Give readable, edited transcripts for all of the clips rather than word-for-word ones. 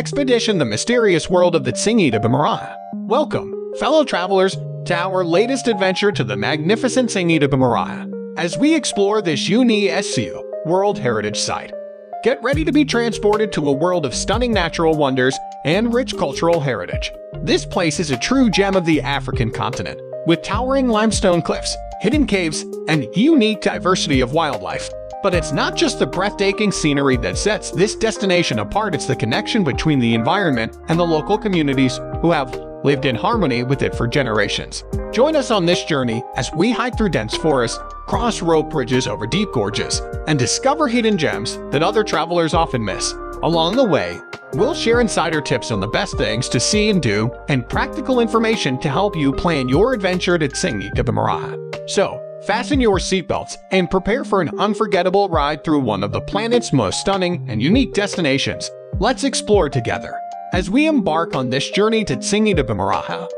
Expedition: The Mysterious World of the Tsingy de Bemaraha. Welcome, fellow travelers, to our latest adventure to the magnificent Tsingy de Bemaraha, as we explore this UNESCO World Heritage Site. Get ready to be transported to a world of stunning natural wonders and rich cultural heritage. This place is a true gem of the African continent, with towering limestone cliffs, hidden caves, and unique diversity of wildlife. But it's not just the breathtaking scenery that sets this destination apart, it's the connection between the environment and the local communities who have lived in harmony with it for generations. Join us on this journey as we hike through dense forests, cross rope bridges over deep gorges, and discover hidden gems that other travelers often miss. Along the way, we'll share insider tips on the best things to see and do, and practical information to help you plan your adventure to Tsingy de Bemaraha. So, fasten your seatbelts and prepare for an unforgettable ride through one of the planet's most stunning and unique destinations. Let's explore together. As we embark on this journey to Tsingy de Bemaraha,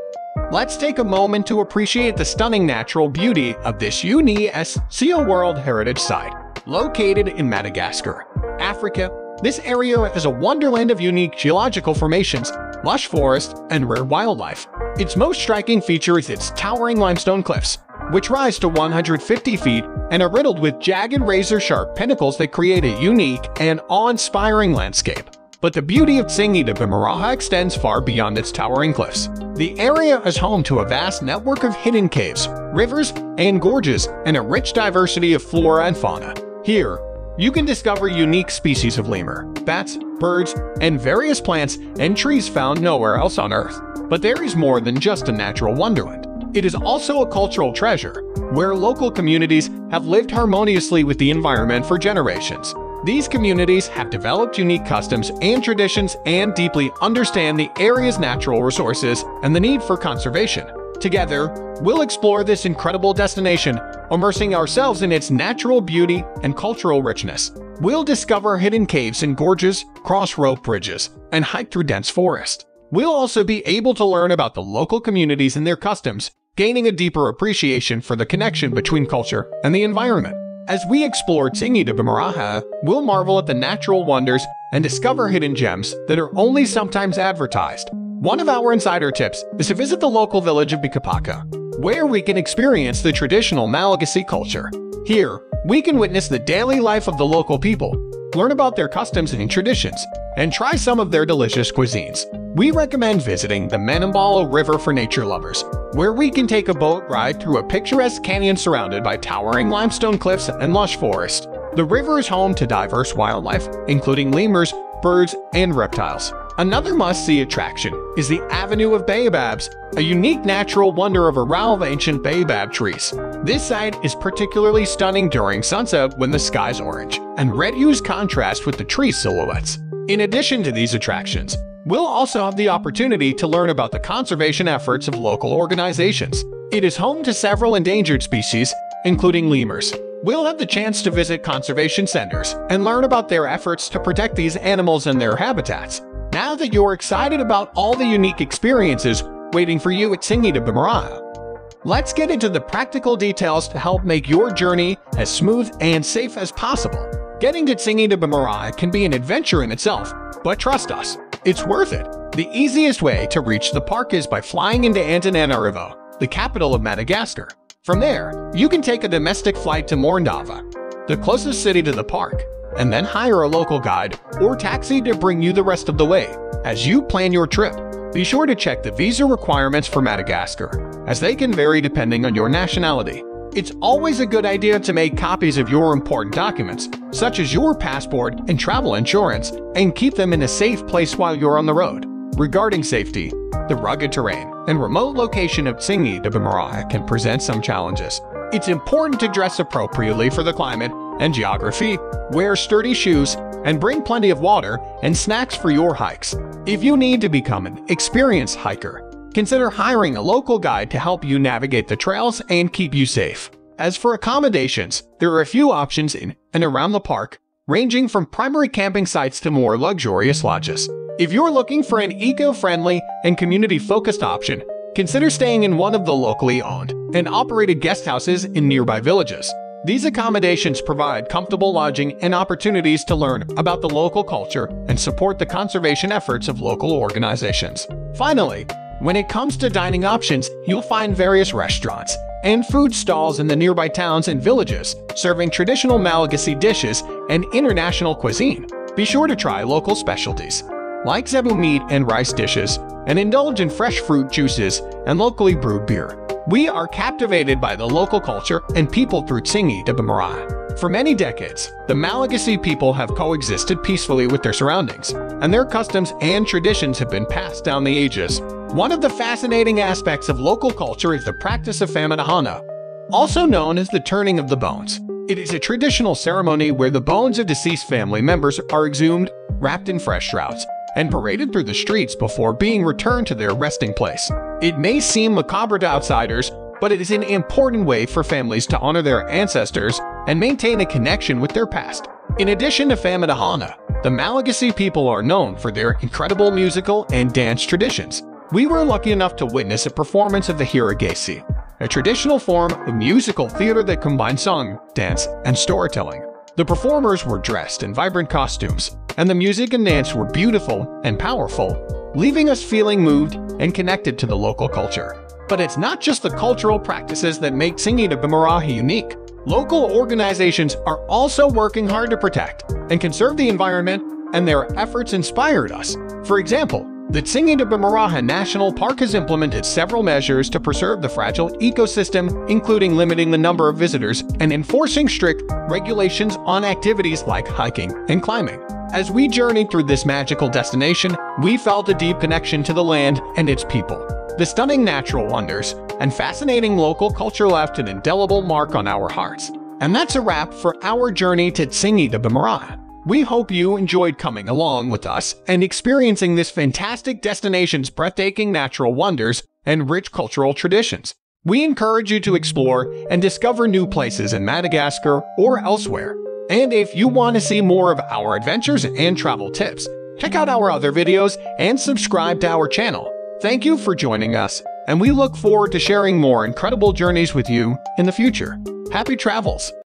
let's take a moment to appreciate the stunning natural beauty of this UNESCO World Heritage Site. Located in Madagascar, Africa, this area is a wonderland of unique geological formations, lush forests, and rare wildlife. Its most striking feature is its towering limestone cliffs, which rise to 150 feet and are riddled with jagged, razor-sharp pinnacles that create a unique and awe-inspiring landscape. But the beauty of Tsingy de Bemaraha extends far beyond its towering cliffs. The area is home to a vast network of hidden caves, rivers, and gorges, and a rich diversity of flora and fauna. Here, you can discover unique species of lemur, bats, birds, and various plants and trees found nowhere else on Earth. But there is more than just a natural wonderland. It is also a cultural treasure, where local communities have lived harmoniously with the environment for generations. These communities have developed unique customs and traditions and deeply understand the area's natural resources and the need for conservation. Together, we'll explore this incredible destination, immersing ourselves in its natural beauty and cultural richness. We'll discover hidden caves and gorges, cross rope bridges, and hike through dense forests. We'll also be able to learn about the local communities and their customs, gaining a deeper appreciation for the connection between culture and the environment. As we explore Tsingy de Bemaraha, we'll marvel at the natural wonders and discover hidden gems that are only sometimes advertised. One of our insider tips is to visit the local village of Bikapaka, where we can experience the traditional Malagasy culture. Here, we can witness the daily life of the local people, learn about their customs and traditions, and try some of their delicious cuisines. We recommend visiting the Manambolo River for nature lovers, where we can take a boat ride through a picturesque canyon surrounded by towering limestone cliffs and lush forest. The river is home to diverse wildlife, including lemurs, birds, and reptiles. Another must-see attraction is the Avenue of Baobabs, a unique natural wonder of a row of ancient baobab trees. This site is particularly stunning during sunset when the sky's orange and red hues contrast with the tree silhouettes. In addition to these attractions, we'll also have the opportunity to learn about the conservation efforts of local organizations. It is home to several endangered species, including lemurs. We'll have the chance to visit conservation centers and learn about their efforts to protect these animals and their habitats. Now that you're excited about all the unique experiences waiting for you at Tsingy de Bemaraha, let's get into the practical details to help make your journey as smooth and safe as possible. Getting to Tsingy de Bemaraha can be an adventure in itself, but trust us, it's worth it. The easiest way to reach the park is by flying into Antananarivo, the capital of Madagascar. From there, you can take a domestic flight to Morondava, the closest city to the park, and then hire a local guide or taxi to bring you the rest of the way. As you plan your trip, be sure to check the visa requirements for Madagascar, as they can vary depending on your nationality. It's always a good idea to make copies of your important documents, such as your passport and travel insurance, and keep them in a safe place while you're on the road. Regarding safety, the rugged terrain and remote location of Tsingy de Bemaraha can present some challenges. It's important to dress appropriately for the climate and geography, wear sturdy shoes, and bring plenty of water and snacks for your hikes. If you need to become an experienced hiker, consider hiring a local guide to help you navigate the trails and keep you safe. As for accommodations, there are a few options in and around the park, ranging from primary camping sites to more luxurious lodges. If you're looking for an eco-friendly and community-focused option, consider staying in one of the locally owned and operated guest houses in nearby villages. These accommodations provide comfortable lodging and opportunities to learn about the local culture and support the conservation efforts of local organizations. Finally, when it comes to dining options, you'll find various restaurants and food stalls in the nearby towns and villages serving traditional Malagasy dishes and international cuisine. Be sure to try local specialties like zebu meat and rice dishes, and indulge in fresh fruit juices and locally brewed beer. We are captivated by the local culture and people through Tsingy de Bemaraha. For many decades, the Malagasy people have coexisted peacefully with their surroundings, and their customs and traditions have been passed down the ages. One of the fascinating aspects of local culture is the practice of Famadahana, also known as the turning of the bones. It is a traditional ceremony where the bones of deceased family members are exhumed, wrapped in fresh shrouds, and paraded through the streets before being returned to their resting place. It may seem macabre to outsiders, but it is an important way for families to honor their ancestors and maintain a connection with their past. In addition to Famadahana, the Malagasy people are known for their incredible musical and dance traditions. We were lucky enough to witness a performance of the Hiragesi, a traditional form of musical theater that combines song, dance, and storytelling. The performers were dressed in vibrant costumes, and the music and dance were beautiful and powerful, leaving us feeling moved and connected to the local culture. But it's not just the cultural practices that make Tsingy de Bemaraha unique. Local organizations are also working hard to protect and conserve the environment, and their efforts inspired us. For example, the Tsingy de Bemaraha National Park has implemented several measures to preserve the fragile ecosystem, including limiting the number of visitors and enforcing strict regulations on activities like hiking and climbing. As we journeyed through this magical destination, we felt a deep connection to the land and its people. The stunning natural wonders and fascinating local culture left an indelible mark on our hearts. And that's a wrap for our journey to Tsingy de Bemaraha. We hope you enjoyed coming along with us and experiencing this fantastic destination's breathtaking natural wonders and rich cultural traditions. We encourage you to explore and discover new places in Madagascar or elsewhere. And if you want to see more of our adventures and travel tips, check out our other videos and subscribe to our channel. Thank you for joining us, and we look forward to sharing more incredible journeys with you in the future. Happy travels!